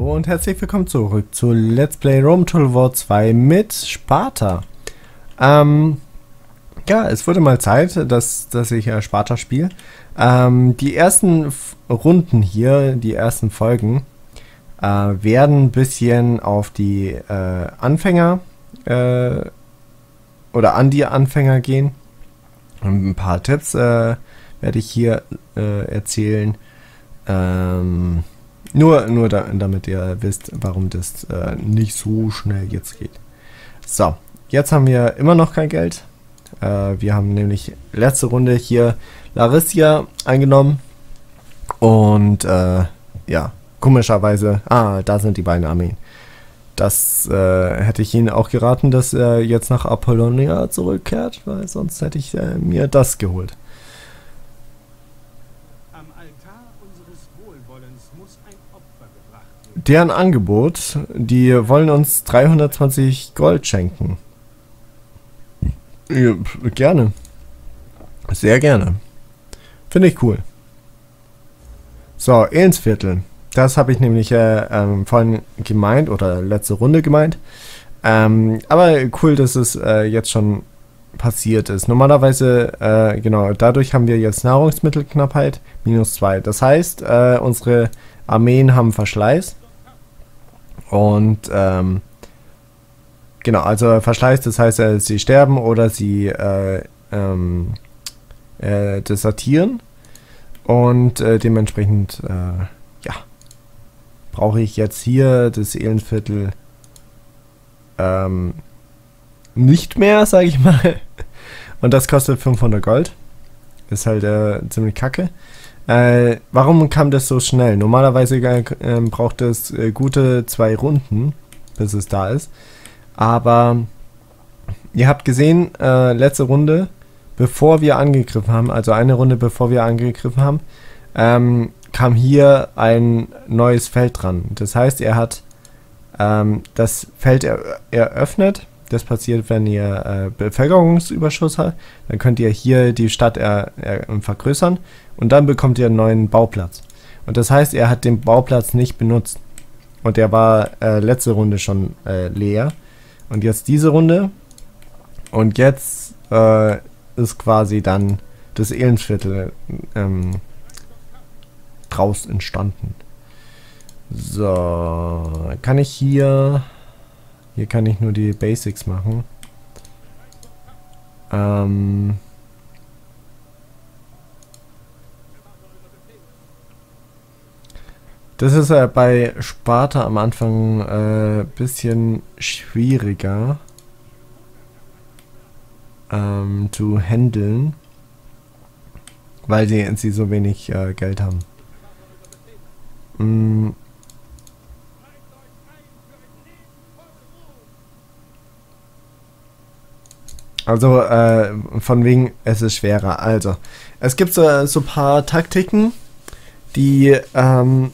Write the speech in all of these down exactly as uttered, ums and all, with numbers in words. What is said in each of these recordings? Hallo und herzlich willkommen zurück zu Let's Play Rome Total War zwei mit Sparta. Ähm, ja, es wurde mal Zeit, dass, dass ich äh, Sparta spiele. Ähm, die ersten F Runden hier, die ersten Folgen, äh, werden ein bisschen auf die äh, Anfänger äh, oder an die Anfänger gehen. Und ein paar Tipps äh, werde ich hier äh, erzählen. Ähm... Nur, nur da, damit ihr wisst, warum das äh, nicht so schnell jetzt geht. So, jetzt haben wir immer noch kein Geld. Äh, wir haben nämlich letzte Runde hier Larissa eingenommen. Und äh, ja, komischerweise, ah, da sind die beiden Armeen. Das äh, hätte ich Ihnen auch geraten, dass er jetzt nach Apollonia zurückkehrt, weil sonst hätte ich äh, mir das geholt. Deren Angebot, die wollen uns dreihundertzwanzig Gold schenken. Ja, gerne. Sehr gerne. Finde ich cool. So, Elendsviertel. Das habe ich nämlich äh, ähm, vorhin gemeint oder letzte Runde gemeint. Ähm, aber cool, dass es äh, jetzt schon passiert ist. Normalerweise, äh, genau, dadurch haben wir jetzt Nahrungsmittelknappheit, minus zwei. Das heißt, äh, unsere Armeen haben Verschleiß. Und ähm, genau, also Verschleiß, das heißt, äh, sie sterben oder sie äh, ähm, äh, desertieren. Und äh, dementsprechend, äh, ja, brauche ich jetzt hier das Elendsviertel ähm, nicht mehr, sage ich mal. Und das kostet fünfhundert Gold. Ist halt äh, ziemlich kacke. Äh, warum kam das so schnell? Normalerweise äh, braucht es äh, gute zwei Runden, bis es da ist. Aber ihr habt gesehen, äh, letzte Runde, bevor wir angegriffen haben, also eine Runde bevor wir angegriffen haben, ähm, kam hier ein neues Feld dran. Das heißt, er hat ähm, das Feld er eröffnet. Das passiert, wenn ihr äh, Bevölkerungsüberschuss habt. Dann könnt ihr hier die Stadt er, er, vergrößern und dann bekommt ihr einen neuen Bauplatz. Und das heißt, er hat den Bauplatz nicht benutzt. Und der war äh, letzte Runde schon äh, leer. Und jetzt diese Runde. Und jetzt äh, ist quasi dann das Elendsviertel ähm, draus entstanden. So, kann ich hier... Hier kann ich nur die Basics machen. Ähm das ist ja äh, bei Sparta am Anfang ein äh, bisschen schwieriger ähm, zu handeln, weil sie, sie so wenig äh, Geld haben. Mm. Also, äh, von wegen, es ist schwerer. Also, es gibt so ein so paar Taktiken, die, ähm,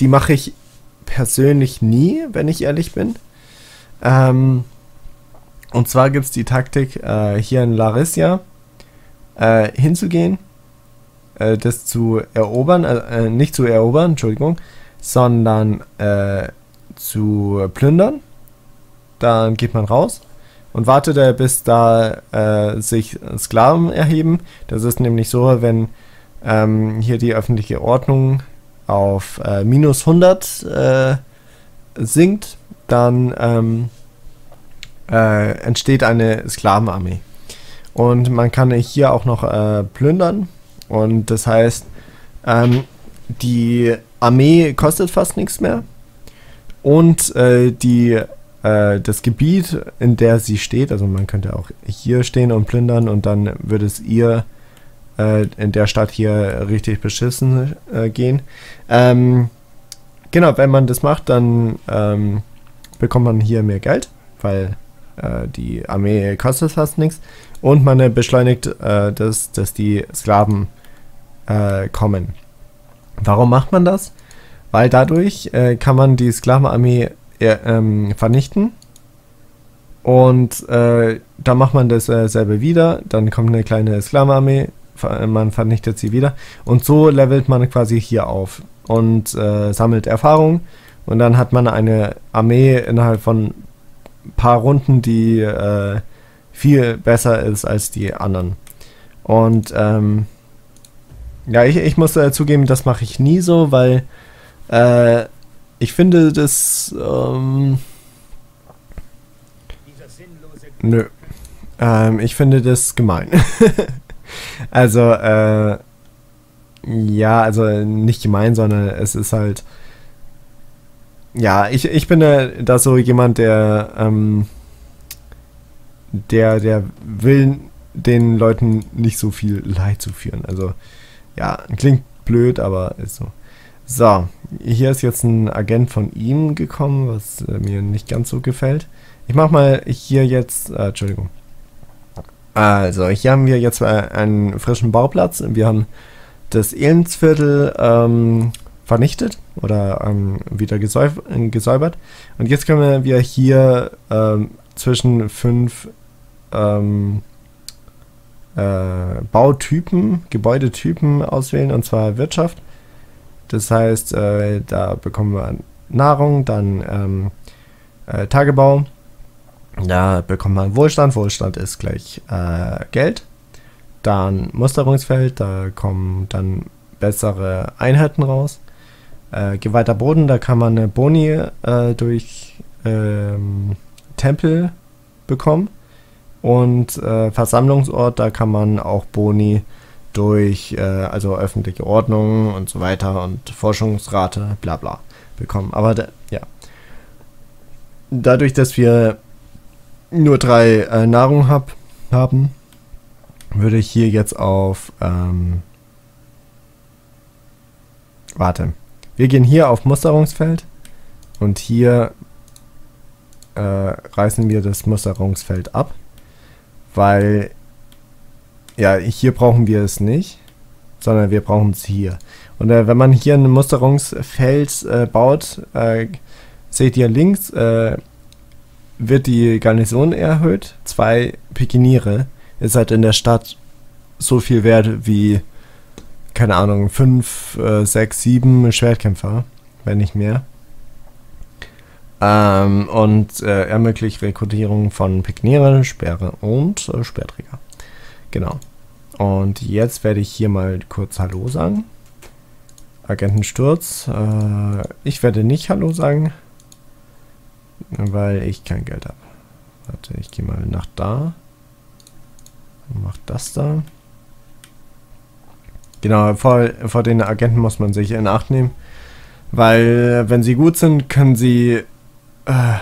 die mache ich persönlich nie, wenn ich ehrlich bin. Ähm, und zwar gibt es die Taktik, äh, hier in Larissa äh, hinzugehen, äh, das zu erobern, äh, nicht zu erobern, Entschuldigung, sondern äh, zu plündern. Dann geht man raus. Und wartet er, bis da äh, sich Sklaven erheben. Das ist nämlich so, wenn ähm, hier die öffentliche Ordnung auf äh, minus hundert äh, sinkt, dann ähm, äh, entsteht eine Sklavenarmee. Und man kann hier auch noch äh, plündern. Und das heißt, ähm, die Armee kostet fast nichts mehr. Und äh, die das Gebiet, in der sie steht, also man könnte auch hier stehen und plündern und dann würde es ihr äh, in der Stadt hier richtig beschissen äh, gehen. Ähm, genau, wenn man das macht, dann ähm, bekommt man hier mehr Geld, weil äh, die Armee kostet fast nichts und man äh, beschleunigt äh, das, dass die Sklaven äh, kommen. Warum macht man das? Weil dadurch äh, kann man die Sklavenarmee Er, ähm, vernichten und äh, dann macht man dasselbe wieder, dann kommt eine kleine Sklavenarmee, ver man vernichtet sie wieder und so levelt man quasi hier auf und äh, sammelt Erfahrung Und dann hat man eine Armee innerhalb von ein paar Runden, die äh, viel besser ist als die anderen. Und ähm, ja, ich, ich muss äh, zugeben, das mache ich nie so, weil äh, ich finde das... Ähm, nö. Ähm, ich finde das gemein. Also, äh, ja, also nicht gemein, sondern es ist halt... Ja, ich, ich bin äh, da so jemand, der, ähm, der, der will den Leuten nicht so viel Leid zuführen. Also, ja, klingt blöd, aber ist so. So, hier ist jetzt ein Agent von ihm gekommen, was äh, mir nicht ganz so gefällt. Ich mach mal hier jetzt, äh, Entschuldigung. Also, hier haben wir jetzt äh, einen frischen Bauplatz. Wir haben das Elendsviertel, ähm, vernichtet oder ähm, wieder gesäub äh, gesäubert. Und jetzt können wir hier ähm, zwischen fünf ähm, äh, Bautypen, Gebäudetypen auswählen, und zwar Wirtschaft. Das heißt, äh, da bekommen wir Nahrung, dann ähm, äh, Tagebau, da bekommt man Wohlstand, Wohlstand ist gleich äh, Geld, dann Musterungsfeld, da kommen dann bessere Einheiten raus. Äh, geweihter Boden, da kann man eine Boni äh, durch ähm, Tempel bekommen, und äh, Versammlungsort, da kann man auch Boni durch äh, also öffentliche Ordnung und so weiter und Forschungsrate bla bla bekommen. Aber da, ja, dadurch, dass wir nur drei äh, Nahrung hab, haben, würde ich hier jetzt auf ähm, warte. Wir gehen hier auf Musterungsfeld und hier äh, reißen wir das Musterungsfeld ab, weil ja, hier brauchen wir es nicht, sondern wir brauchen es hier. Und äh, wenn man hier ein Musterungsfeld äh, baut, äh, seht ihr links, äh, wird die Garnison erhöht. Zwei Pikiniere ist halt in der Stadt so viel wert wie... keine Ahnung, fünf, sechs, sieben Schwertkämpfer, wenn nicht mehr. Ähm, und äh, ermöglicht Rekrutierung von Piknieren, Speere und äh, Speerträger. Genau. Und jetzt werde ich hier mal kurz Hallo sagen. Agentensturz. Äh, ich werde nicht Hallo sagen, weil ich kein Geld habe. Warte, ich gehe mal nach da. Mach das da. Genau, vor, vor den Agenten muss man sich in Acht nehmen, weil wenn sie gut sind, können sie äh,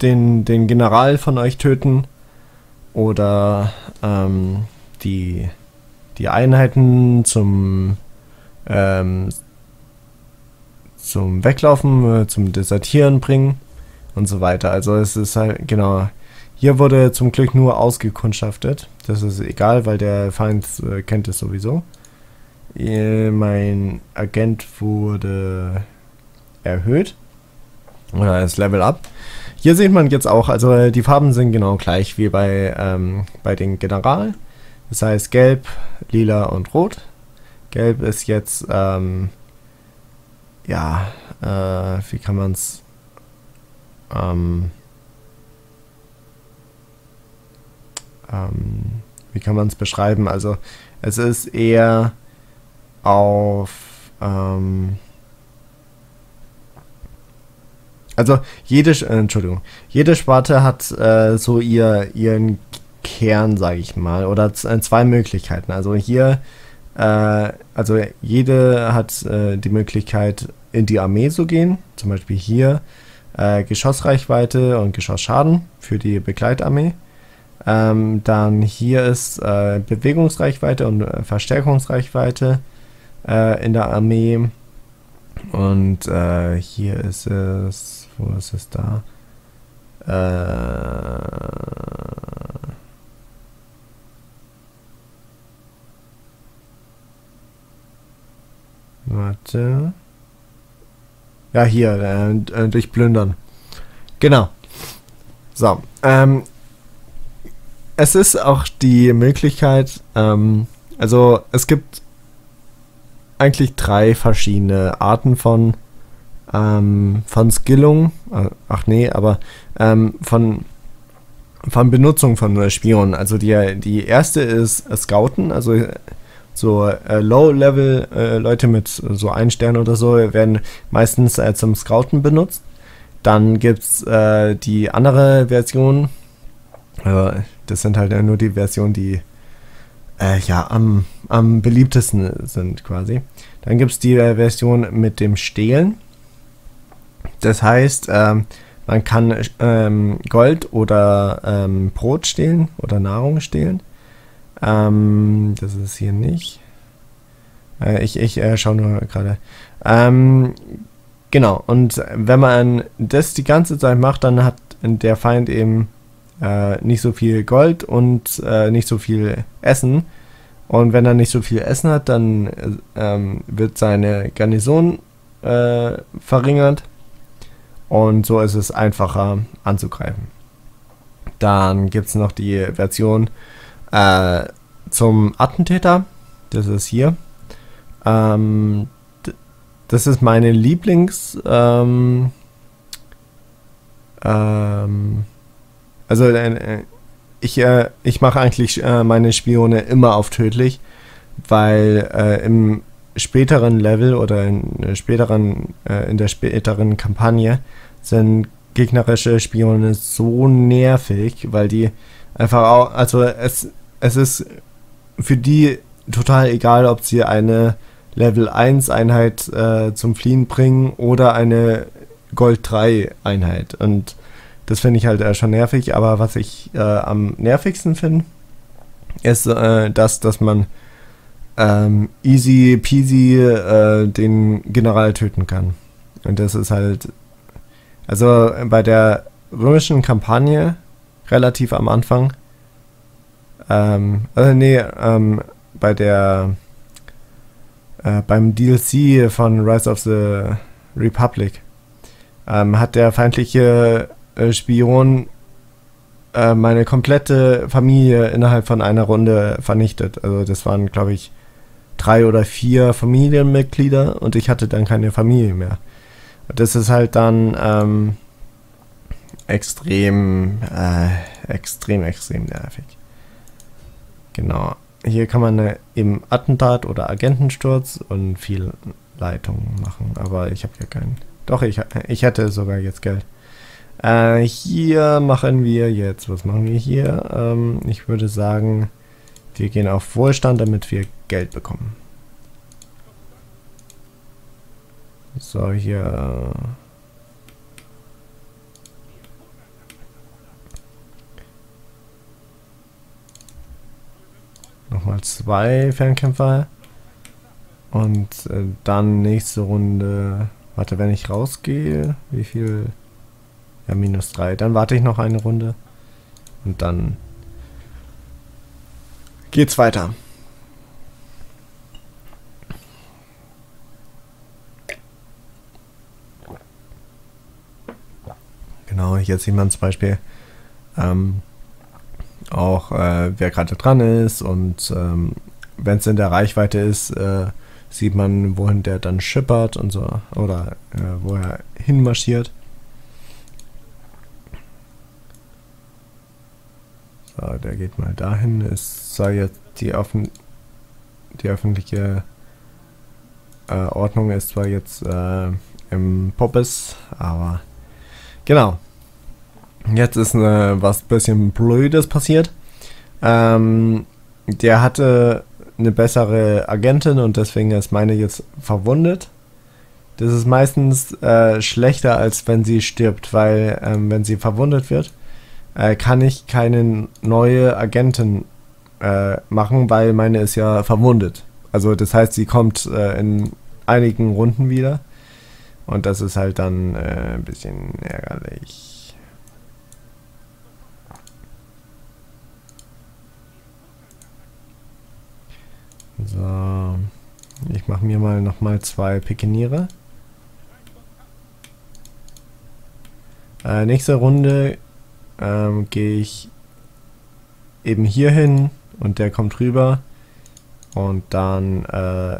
den, den General von euch töten oder ähm, die, die Einheiten zum, ähm, zum Weglaufen, äh, zum Desertieren bringen und so weiter. Also es ist halt, genau, hier wurde zum Glück nur ausgekundschaftet, das ist egal, weil der Feind äh, kennt es sowieso. Mein Agent wurde erhöht oder ist Level Up. Hier sieht man jetzt auch, also die Farben sind genau gleich wie bei, ähm, bei den General. Das heißt gelb, lila und rot. Gelb ist jetzt, ähm, ja, äh, wie kann man es, ähm, ähm, wie kann man es beschreiben? Also es ist eher auf, ähm, also jede, äh, Entschuldigung, jede Sparte hat äh, so ihr, ihren Kern, sage ich mal, oder zwei Möglichkeiten. Also hier, äh, also jede hat äh, die Möglichkeit, in die Armee zu gehen, zum Beispiel hier äh, Geschossreichweite und Geschossschaden für die Begleitarmee. Ähm, dann hier ist äh, Bewegungsreichweite und äh, Verstärkungsreichweite in der Armee, und äh, hier ist es, wo ist es da, äh, warte, ja hier, äh, durch Plündern, genau, so, ähm, es ist auch die Möglichkeit, ähm, also es gibt eigentlich drei verschiedene Arten von ähm, von Skillung, äh, ach nee, aber ähm, von, von Benutzung von Spionen. Also die, die erste ist Scouten, also so äh, Low-Level äh, Leute mit so einem Stern oder so werden meistens äh, zum Scouten benutzt. Dann gibt es äh, die andere Version, äh, das sind halt nur die Versionen, die äh, ja am, am beliebtesten sind quasi. Dann gibt es die äh, Version mit dem Stehlen, das heißt äh, man kann äh, Gold oder äh, Brot stehlen oder Nahrung stehlen. Ähm, das ist hier nicht. Äh, ich ich äh, schaue nur gerade. Ähm, genau, und wenn man das die ganze Zeit macht, dann hat der Feind eben äh, nicht so viel Gold und äh, nicht so viel Essen. Und wenn er nicht so viel Essen hat, dann äh, wird seine Garnison äh, verringert. Und so ist es einfacher anzugreifen. Dann gibt es noch die Version Äh, zum Attentäter, das ist hier. Ähm, das ist meine Lieblings. Ähm, ähm, also äh, ich, äh, ich mache eigentlich äh, meine Spione immer auf tödlich, weil äh, im späteren Level oder in späteren äh, in der späteren Kampagne sind gegnerische Spione so nervig, weil die einfach auch, also es Es ist für die total egal, ob sie eine Level eins Einheit äh, zum Fliehen bringen oder eine Gold drei Einheit. Und das finde ich halt äh, schon nervig. Aber was ich äh, am nervigsten finde, ist äh, das, dass man ähm, easy peasy äh, den General töten kann. Und das ist halt, also bei der römischen Kampagne relativ am Anfang, Ähm, also nee, ähm, bei der, äh, beim D L C von Rise of the Republic ähm, hat der feindliche äh, Spion äh, meine komplette Familie innerhalb von einer Runde vernichtet. Also das waren, glaube ich, drei oder vier Familienmitglieder und ich hatte dann keine Familie mehr. Das ist halt dann ähm, extrem, äh, extrem, extrem nervig. Genau, hier kann man eben Attentat oder Agentensturz und viel Leitung machen, aber ich habe ja keinen. Doch, ich, ich hätte sogar jetzt Geld. Äh, hier machen wir jetzt, was machen wir hier? Ähm, ich würde sagen, wir gehen auf Wohlstand, damit wir Geld bekommen. So, hier. Nochmal zwei Fernkämpfer. Und äh, dann nächste Runde. Warte, wenn ich rausgehe, wie viel? Ja, minus drei. Dann warte ich noch eine Runde. Und dann geht's weiter. Genau, jetzt sieht man zum Beispiel Ähm, auch äh, wer gerade dran ist und ähm, wenn es in der Reichweite ist, äh, sieht man, wohin der dann schippert und so, oder äh, wo er hinmarschiert. So, der geht mal dahin. Es soll jetzt die, offen die öffentliche äh, Ordnung ist zwar jetzt äh, im Poppes, aber genau. Jetzt ist eine, was bisschen Blödes passiert. Ähm, der hatte eine bessere Agentin und deswegen ist meine jetzt verwundet. Das ist meistens äh, schlechter, als wenn sie stirbt, weil ähm, wenn sie verwundet wird, äh, kann ich keine neue Agentin äh, machen, weil meine ist ja verwundet. Also das heißt, sie kommt äh, in einigen Runden wieder und das ist halt dann äh, ein bisschen ärgerlich. So, ich mache mir mal nochmal zwei Pikeniere. Äh, nächste Runde ähm, gehe ich eben hier hin und der kommt rüber und dann äh,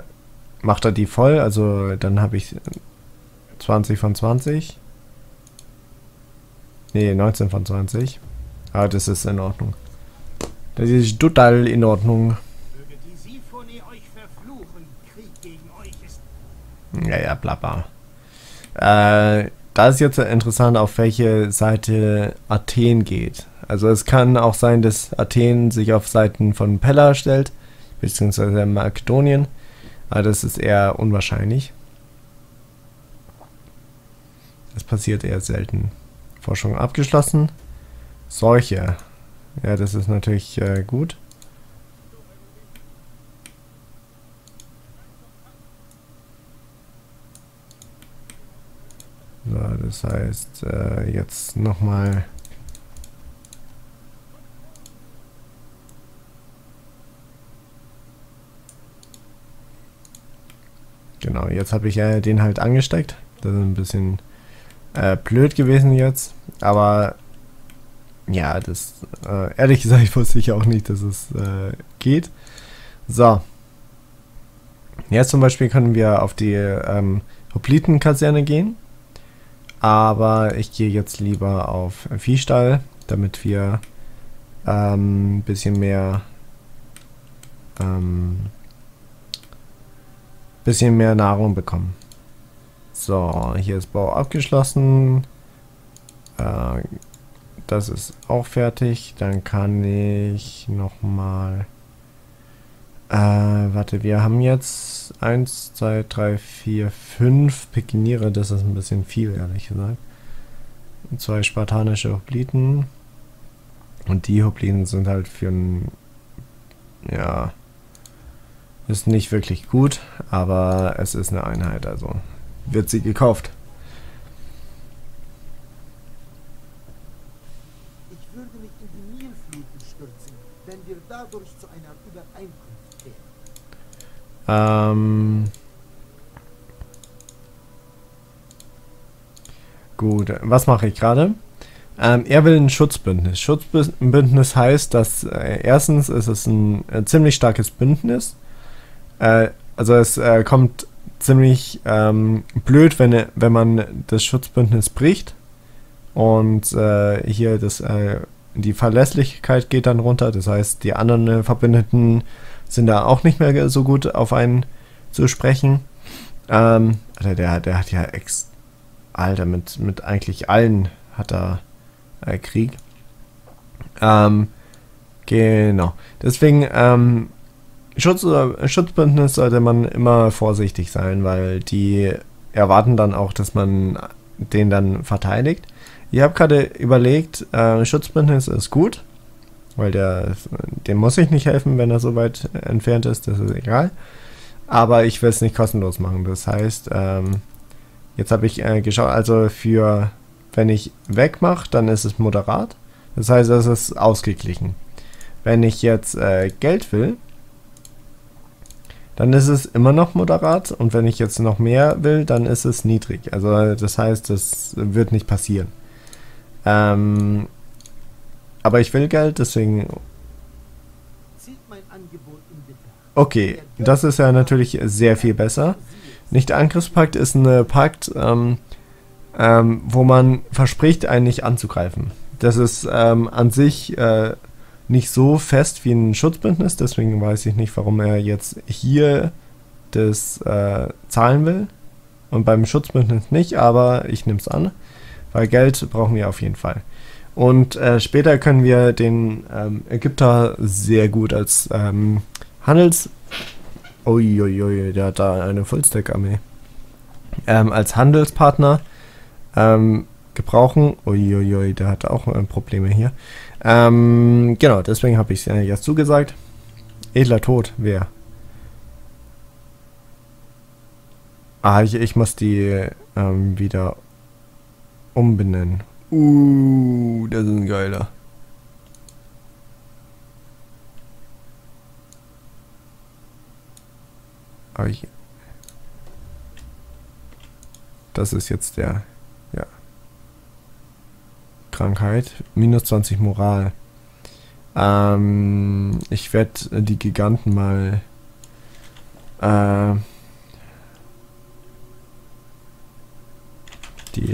macht er die voll, also dann habe ich zwanzig von zwanzig. Ne, neunzehn von zwanzig. Ah, das ist in Ordnung. Das ist total in Ordnung. Ja, ja, bla bla. Äh, da ist jetzt interessant, auf welche Seite Athen geht. Also es kann auch sein, dass Athen sich auf Seiten von Pella stellt, beziehungsweise Makedonien. Aber das ist eher unwahrscheinlich. Das passiert eher selten. Forschung abgeschlossen. Seuche. Ja, das ist natürlich äh, gut. So, das heißt, äh, jetzt nochmal. Genau, jetzt habe ich äh, den halt angesteckt. Das ist ein bisschen äh, blöd gewesen jetzt. Aber ja, das äh, ehrlich gesagt, ich wusste ich auch nicht, dass es äh, geht. So. Jetzt zum Beispiel können wir auf die ähm, Hoplitenkaserne gehen. Aber ich gehe jetzt lieber auf Viehstall, damit wir ähm, ein bisschen mehr ähm, bisschen mehr Nahrung bekommen. So, hier ist Bau abgeschlossen. Äh, das ist auch fertig. Dann kann ich nochmal... Äh, warte, wir haben jetzt eins, zwei, drei, vier, fünf Pikiniere. Das ist ein bisschen viel, ehrlich gesagt. Zwei spartanische Hopliten. Und die Hopliten sind halt für ein... Ja... Ist nicht wirklich gut, aber es ist eine Einheit, also wird sie gekauft. Ich würde mich in die Nilfluten stürzen, wenn wir dadurch zu einer Übereinkunft kämen. Ähm. Gut, was mache ich gerade? Ähm, er will ein Schutzbündnis. Schutzbündnis heißt, dass äh, erstens ist es ein äh, ziemlich starkes Bündnis. Also es äh, kommt ziemlich ähm, blöd, wenn, wenn man das Schutzbündnis bricht und äh, hier das, äh, die Verlässlichkeit geht dann runter, das heißt die anderen Verbündeten sind da auch nicht mehr so gut auf einen zu sprechen. Ähm, Alter, der, der hat ja ex... Alter, mit, mit eigentlich allen hat er äh, Krieg. Ähm, genau. Deswegen ähm, Schutz oder Schutzbündnis sollte man immer vorsichtig sein, weil die erwarten dann auch, dass man den dann verteidigt. Ich habe gerade überlegt, äh, Schutzbündnis ist gut, weil der, dem muss ich nicht helfen, wenn er so weit entfernt ist, das ist egal. Aber ich will es nicht kostenlos machen, das heißt, ähm, jetzt habe ich äh, geschaut, also für, wenn ich wegmache, dann ist es moderat, das heißt, es ist ausgeglichen. Wenn ich jetzt äh, Geld will, dann ist es immer noch moderat und wenn ich jetzt noch mehr will, dann ist es niedrig. Also das heißt, das wird nicht passieren. Ähm, aber ich will Geld, deswegen... Okay, das ist ja natürlich sehr viel besser. Nicht-Angriffspakt ist ein Pakt, ähm, ähm, wo man verspricht, einen nicht anzugreifen. Das ist ähm, an sich... Äh, nicht so fest wie ein Schutzbündnis, deswegen weiß ich nicht, warum er jetzt hier das äh, zahlen will und beim Schutzbündnis nicht, aber ich nehme es an, weil Geld brauchen wir auf jeden Fall. Und äh, später können wir den ähm, Ägypter sehr gut als ähm, Handels... Uiuiui, der hat da eine Fullstack-Armee. Ähm, als Handelspartner ähm, gebrauchen. Uiuiui, der hat auch äh, Probleme hier. Ähm, genau, deswegen habe ich es äh, jetzt zugesagt. Edler Tod, wer? Ah, ich, ich muss die ähm, wieder umbenennen. Uh, das ist ein geiler. Aber ich, das ist jetzt der... Ja. Krankheit, minus zwanzig Moral. Ähm, ich werde die Giganten mal äh,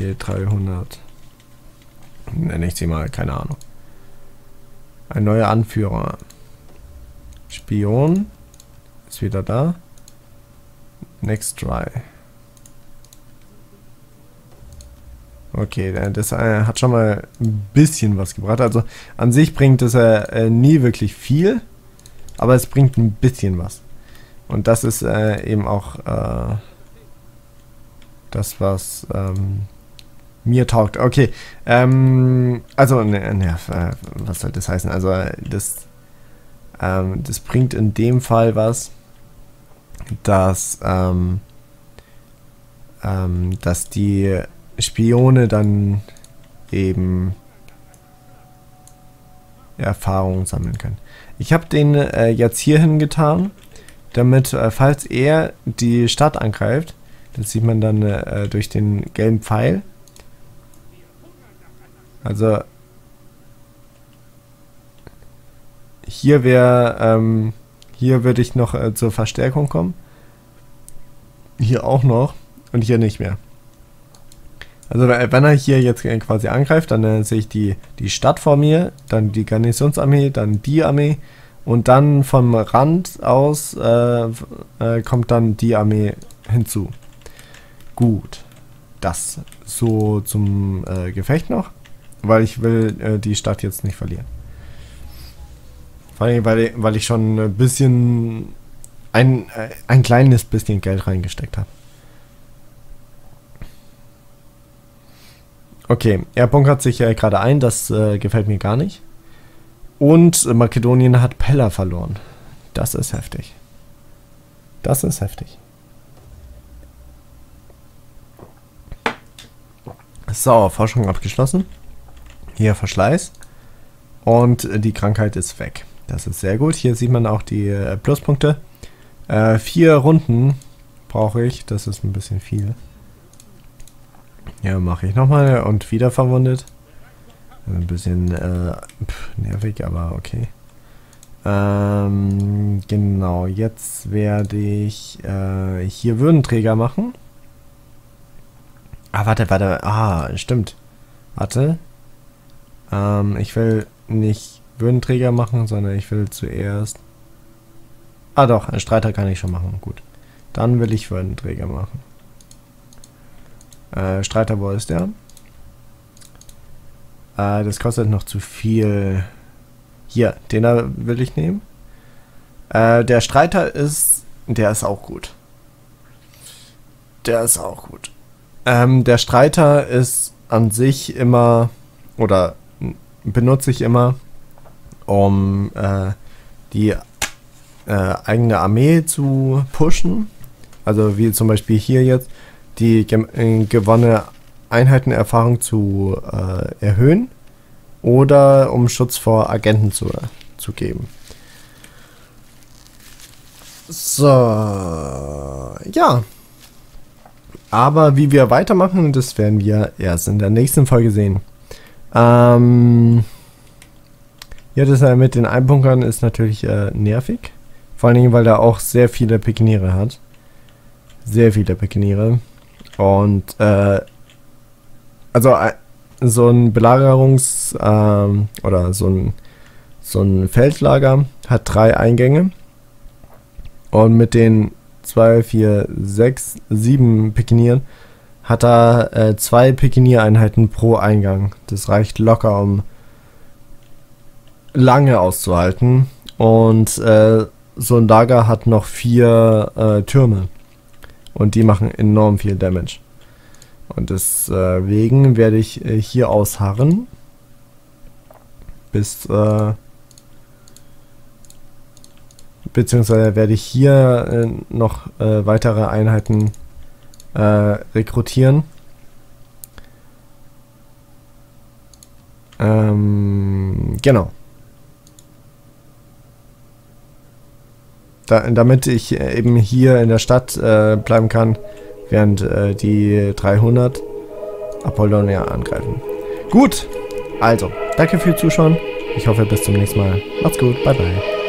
die dreihundert. Nenne ich sie mal, keine Ahnung. Ein neuer Anführer. Spion. Ist wieder da. Next try. Okay, das hat schon mal ein bisschen was gebracht. Also an sich bringt es äh, nie wirklich viel, aber es bringt ein bisschen was. Und das ist äh, eben auch äh, das, was ähm, mir taugt. Okay, ähm, also, ne, ne, was soll das heißen? Also das, ähm, das bringt in dem Fall was, dass, ähm, ähm, dass die Spione dann eben Erfahrungen sammeln können. Ich habe den äh, jetzt hierhin getan, damit, äh, falls er die Stadt angreift, das sieht man dann äh, durch den gelben Pfeil. Also hier wäre, ähm, hier würde ich noch äh, zur Verstärkung kommen. Hier auch noch und hier nicht mehr. Also wenn er hier jetzt quasi angreift, dann äh, sehe ich die, die Stadt vor mir, dann die Garnisonsarmee, dann die Armee und dann vom Rand aus äh, äh, kommt dann die Armee hinzu. Gut, das so zum äh, Gefecht noch, weil ich will äh, die Stadt jetzt nicht verlieren. Vor allem, weil, weil ich schon ein bisschen, ein, äh, ein kleines bisschen Geld reingesteckt habe. Okay, er bunkert sich ja gerade ein, das äh, gefällt mir gar nicht. Und äh, Makedonien hat Pella verloren. Das ist heftig. Das ist heftig. So, Forschung abgeschlossen. Hier Verschleiß. Und äh, die Krankheit ist weg. Das ist sehr gut. Hier sieht man auch die äh, Pluspunkte. Äh, vier Runden brauche ich. Das ist ein bisschen viel. Ja, mache ich nochmal und wieder verwundet. Ein bisschen äh, pf, nervig, aber okay. Ähm, genau, jetzt werde ich äh, hier Würdenträger machen. Ah, warte, warte. Ah, stimmt. Warte. Ähm, ich will nicht Würdenträger machen, sondern ich will zuerst... Ah doch, einen Streiter kann ich schon machen. Gut. Dann will ich Würdenträger machen. Äh, Streiter, wo ist der? Äh, das kostet noch zu viel. Hier, den da will ich nehmen. Äh, der Streiter ist... Der ist auch gut. Der ist auch gut. Ähm, der Streiter ist an sich immer... Oder benutze ich immer, um äh, die äh, eigene Armee zu pushen. Also wie zum Beispiel hier jetzt. Die gewonnene Einheitenerfahrung zu äh, erhöhen oder um Schutz vor Agenten zu, zu geben. So, ja. Aber wie wir weitermachen, das werden wir erst in der nächsten Folge sehen. Ähm, ja, das mit den Einbunkern ist natürlich äh, nervig. Vor allen Dingen, weil er auch sehr viele Pikeniere hat. Sehr viele Pikeniere. Und, äh, also, äh, so ein Belagerungs-, ähm, oder so ein, so ein Feldlager hat drei Eingänge. Und mit den zwei, vier, sechs, sieben Pikenieren hat er äh, zwei Pikeniereinheiten pro Eingang. Das reicht locker, um lange auszuhalten. Und äh, so ein Lager hat noch vier äh, Türme. Und die machen enorm viel Damage. Und deswegen werde ich hier ausharren. Bis, äh, beziehungsweise werde ich hier äh, noch äh, weitere Einheiten äh, rekrutieren. Ähm, genau. Da, damit ich eben hier in der Stadt äh, bleiben kann, während äh, die dreihundert Apollonia angreifen. Gut, also, danke fürs Zuschauen. Ich hoffe, bis zum nächsten Mal. Macht's gut, bye bye.